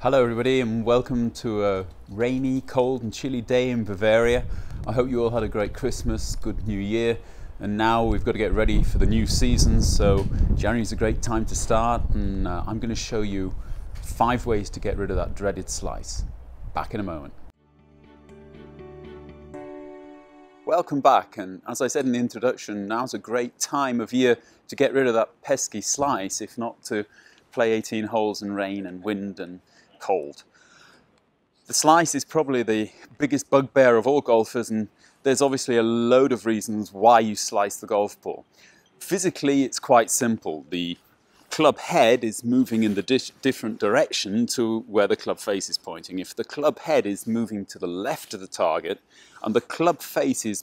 Hello everybody, and welcome to a rainy, cold and chilly day in Bavaria. I hope you all had a great Christmas, good New Year, and now we've got to get ready for the new season. So January's a great time to start, and I'm going to show you 5 ways to get rid of that dreaded slice. Back in a moment. Welcome back, and as I said in the introduction, now's a great time of year to get rid of that pesky slice, if not to play 18 holes in rain and wind and cold. The slice is probably the biggest bugbear of all golfers, and there's obviously a load of reasons why you slice the golf ball. Physically, it's quite simple. The club head is moving in the different direction to where the club face is pointing. If the club head is moving to the left of the target and the club face is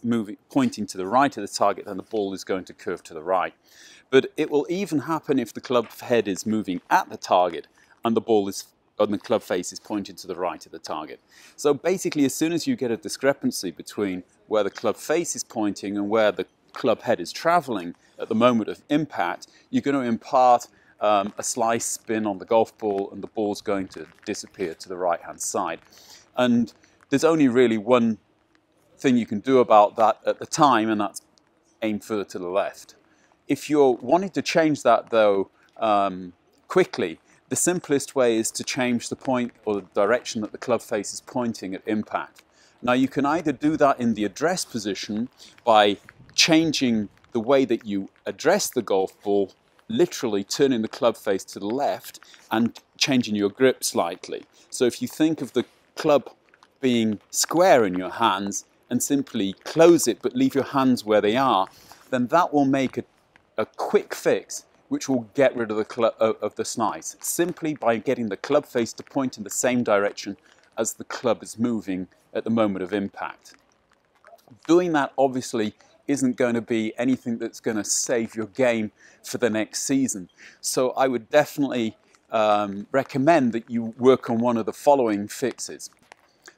pointing to the right of the target, then the ball is going to curve to the right. But it will even happen if the club head is moving at the target and the ball is and the club face is pointed to the right of the target. So basically, as soon as you get a discrepancy between where the club face is pointing and where the club head is traveling at the moment of impact, you're going to impart a slice spin on the golf ball, and the ball's going to disappear to the right hand side. And there's only really one thing you can do about that at the time, and that's aim further to the left. If you're wanting to change that though quickly, the simplest way is to change the point or the direction that the club face is pointing at impact. Now you can either do that in the address position by changing the way that you address the golf ball, literally turning the club face to the left and changing your grip slightly. So if you think of the club being square in your hands and simply close it but leave your hands where they are, then that will make a quick fix which will get rid of the slice, simply by getting the club face to point in the same direction as the club is moving at the moment of impact. Doing that obviously isn't going to be anything that's going to save your game for the next season. So I would definitely recommend that you work on one of the following fixes.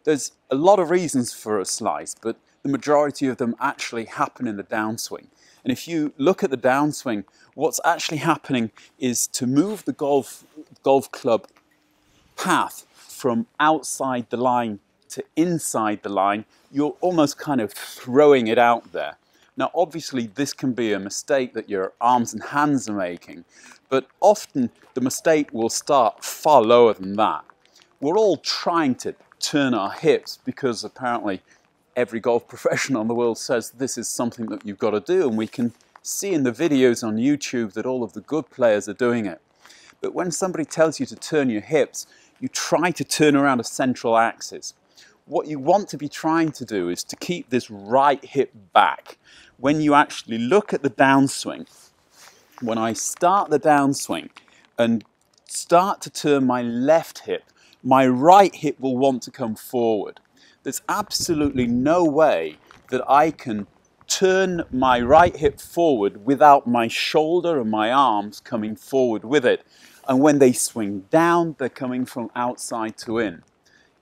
There's a lot of reasons for a slice, but the majority of them actually happen in the downswing. And if you look at the downswing, what's actually happening is to move the golf club path from outside the line to inside the line. You're almost kind of throwing it out there. Now obviously this can be a mistake that your arms and hands are making, but often the mistake will start far lower than that. We're all trying to turn our hips because apparently every golf professional in the world says this is something that you've got to do, and we can see in the videos on YouTube that all of the good players are doing it. But when somebody tells you to turn your hips, you try to turn around a central axis. What you want to be trying to do is to keep this right hip back. When you actually look at the downswing, when I start the downswing and start to turn my left hip, my right hip will want to come forward. There's absolutely no way that I can turn my right hip forward without my shoulder and my arms coming forward with it. And when they swing down, they're coming from outside to in.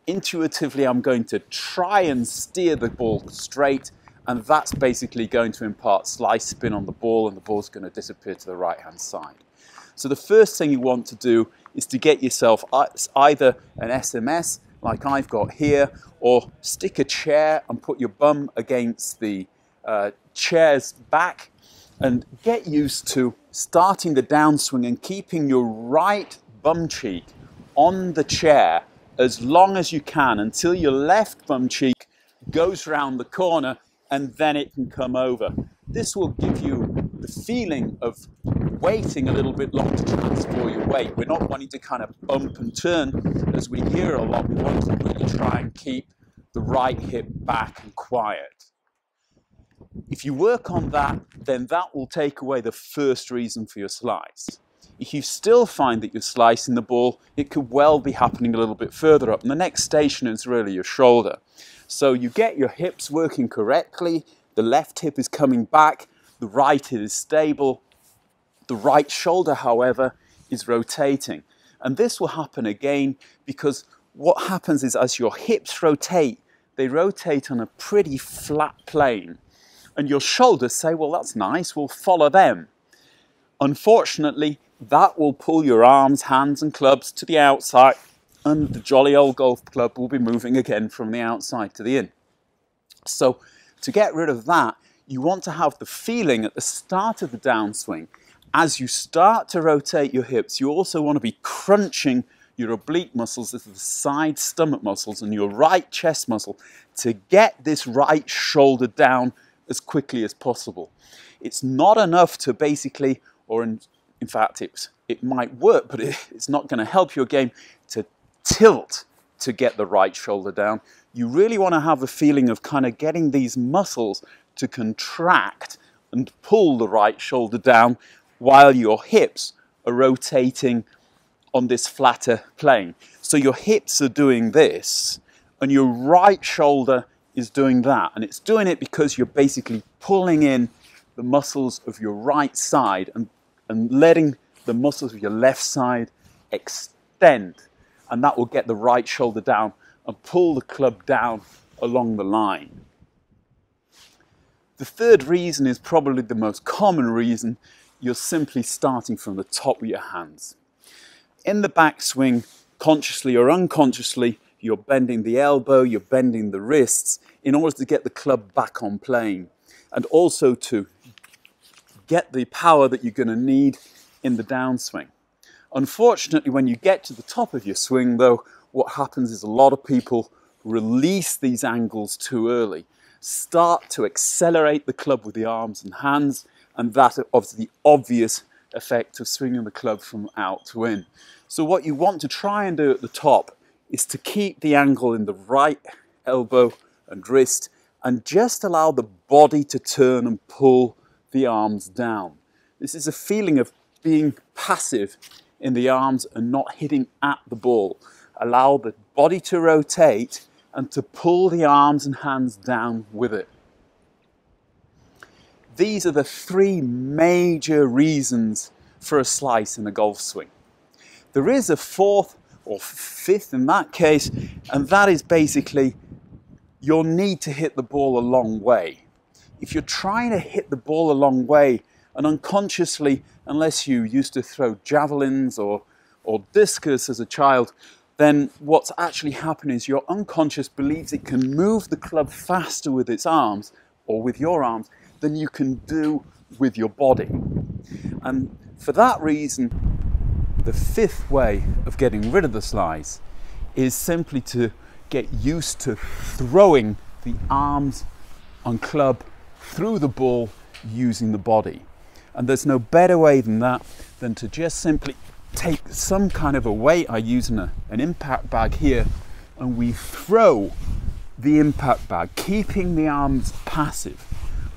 Intuitively, I'm going to try and steer the ball straight, and that's basically going to impart slice spin on the ball, and the ball's going to disappear to the right-hand side. So the first thing you want to do is to get yourself either an SMS, like I've got here, or stick a chair and put your bum against the chair's back, and get used to starting the downswing and keeping your right bum cheek on the chair as long as you can until your left bum cheek goes round the corner, and then it can come over. This will give you the feeling of waiting a little bit long to transfer your weight. We're not wanting to kind of bump and turn as we hear a lot. We want to really try and keep the right hip back and quiet. If you work on that, then that will take away the first reason for your slice. If you still find that you're slicing the ball, it could well be happening a little bit further up. And the next station is really your shoulder. So you get your hips working correctly, the left hip is coming back, the right hip is stable, the right shoulder, however, is rotating. And this will happen again because what happens is as your hips rotate, they rotate on a pretty flat plane. And your shoulders say, well, that's nice, we'll follow them. Unfortunately, that will pull your arms, hands and clubs to the outside and the jolly old golf club will be moving again from the outside to the in. So to get rid of that, you want to have the feeling at the start of the downswing. As you start to rotate your hips, you also want to be crunching your oblique muscles, this is the side stomach muscles, and your right chest muscle to get this right shoulder down as quickly as possible. It's not enough to basically, or in fact it might work, but it's not going to help your game to tilt to get the right shoulder down. You really want to have the feeling of kind of getting these muscles to contract and pull the right shoulder down while your hips are rotating on this flatter plane. So your hips are doing this and your right shoulder is doing that, and it's doing it because you're basically pulling in the muscles of your right side and letting the muscles of your left side extend, and that will get the right shoulder down and pull the club down along the line. The third reason is probably the most common reason. You're simply starting from the top with your hands. In the backswing, consciously or unconsciously, you're bending the elbow, you're bending the wrists in order to get the club back on plane, and also to get the power that you're going to need in the downswing. Unfortunately, when you get to the top of your swing though, what happens is a lot of people release these angles too early, start to accelerate the club with the arms and hands, and that of the obvious effect of swinging the club from out to in. So what you want to try and do at the top is to keep the angle in the right elbow and wrist and just allow the body to turn and pull the arms down. This is a feeling of being passive in the arms and not hitting at the ball. Allow the body to rotate and to pull the arms and hands down with it. These are the three major reasons for a slice in a golf swing. There is a fourth or fifth in that case, and that is basically your need to hit the ball a long way. If you're trying to hit the ball a long way, and unconsciously, unless you used to throw javelins or discus as a child, then what's actually happening is your unconscious believes it can move the club faster with its arms, or with your arms, than you can do with your body. And for that reason, the fifth way of getting rid of the slice is simply to get used to throwing the arms and club through the ball using the body. And there's no better way than that than to just simply take some kind of a weight. I use an impact bag here, and we throw the impact bag, keeping the arms passive.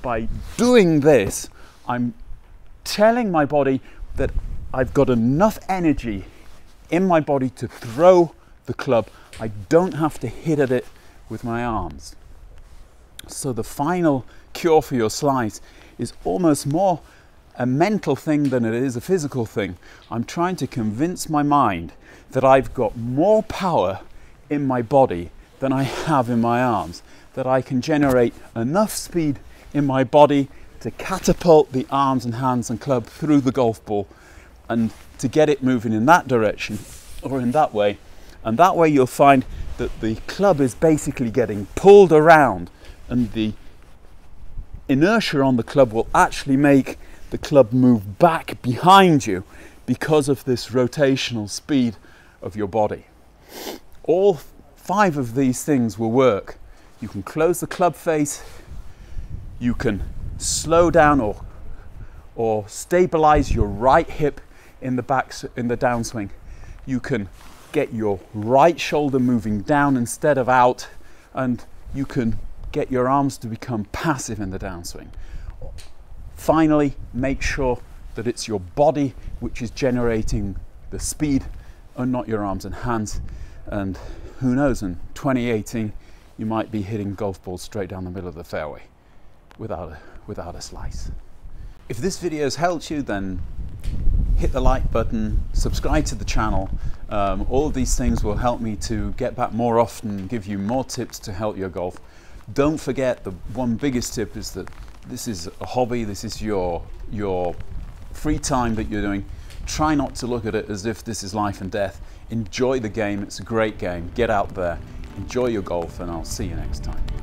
By doing this, I'm telling my body that I've got enough energy in my body to throw the club. I don't have to hit at it with my arms. So the final cure for your slice is almost more a mental thing than it is a physical thing. I'm trying to convince my mind that I've got more power in my body than I have in my arms, that I can generate enough speed in my body to catapult the arms and hands and club through the golf ball and to get it moving in that direction or in that way. And that way you'll find that the club is basically getting pulled around, and the inertia on the club will actually make the club move back behind you because of this rotational speed of your body. All five of these things will work. You can close the club face, you can slow down or stabilize your right hip in the downswing. You can get your right shoulder moving down instead of out, and you can get your arms to become passive in the downswing. Finally, make sure that it's your body which is generating the speed and not your arms and hands. And who knows, in 2018, you might be hitting golf balls straight down the middle of the fairway without a slice. If this video has helped you, then hit the like button, subscribe to the channel. All of these things will help me to get back more often, give you more tips to help your golf. Don't forget, the one biggest tip is that this is a hobby, this is your free time that you're doing. Try not to look at it as if this is life and death. Enjoy the game, it's a great game. Get out there, enjoy your golf, and I'll see you next time.